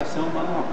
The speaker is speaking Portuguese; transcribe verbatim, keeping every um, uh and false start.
Manual.